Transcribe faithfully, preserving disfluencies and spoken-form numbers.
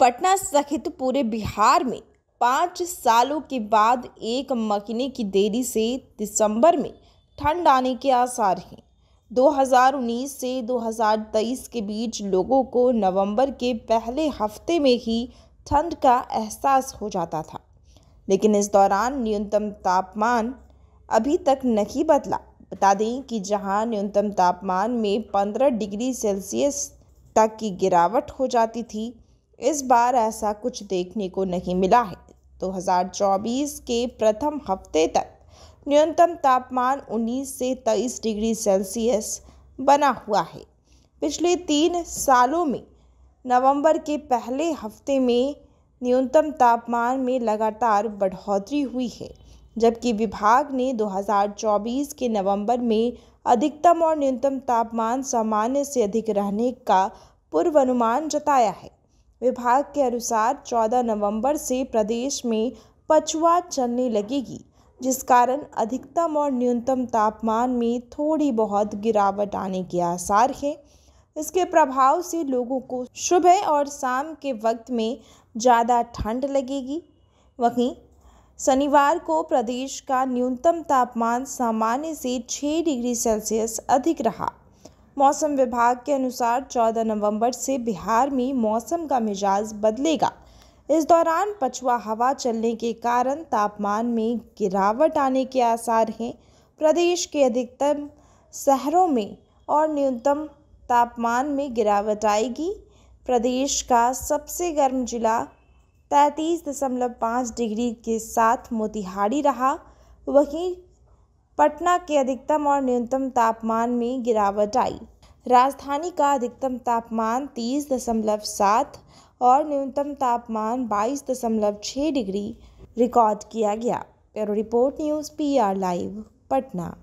पटना सहित पूरे बिहार में पाँच सालों के बाद एक महीने की देरी से दिसंबर में ठंड आने के आसार हैं। दो हज़ार उन्नीस से दो हज़ार तेईस के बीच लोगों को नवंबर के पहले हफ्ते में ही ठंड का एहसास हो जाता था, लेकिन इस दौरान न्यूनतम तापमान अभी तक नहीं बदला। बता दें कि जहां न्यूनतम तापमान में पंद्रह डिग्री सेल्सियस तक की गिरावट हो जाती थी, इस बार ऐसा कुछ देखने को नहीं मिला है। दो हज़ार चौबीस के प्रथम हफ्ते तक न्यूनतम तापमान उन्नीस से तेईस डिग्री सेल्सियस बना हुआ है। पिछले तीन सालों में नवंबर के पहले हफ्ते में न्यूनतम तापमान में लगातार बढ़ोतरी हुई है, जबकि विभाग ने दो हज़ार चौबीस के नवंबर में अधिकतम और न्यूनतम तापमान सामान्य से अधिक रहने का पूर्वानुमान जताया है। विभाग के अनुसार चौदह नवंबर से प्रदेश में पछुआ चलने लगेगी, जिस कारण अधिकतम और न्यूनतम तापमान में थोड़ी बहुत गिरावट आने के आसार हैं। इसके प्रभाव से लोगों को सुबह और शाम के वक्त में ज़्यादा ठंड लगेगी। वहीं शनिवार को प्रदेश का न्यूनतम तापमान सामान्य से छह डिग्री सेल्सियस अधिक रहा। मौसम विभाग के अनुसार चौदह नवंबर से बिहार में मौसम का मिजाज बदलेगा। इस दौरान पछुआ हवा चलने के कारण तापमान में गिरावट आने के आसार हैं। प्रदेश के अधिकतम शहरों में और न्यूनतम तापमान में गिरावट आएगी। प्रदेश का सबसे गर्म जिला तैंतीस दशमलव पाँच डिग्री के साथ मोतिहारी रहा। वहीं पटना के अधिकतम और न्यूनतम तापमान में गिरावट आई। राजधानी का अधिकतम तापमान तीस दशमलव सात और न्यूनतम तापमान बाईस दशमलव छह डिग्री रिकॉर्ड किया गया। Bureau report news PR live Patna.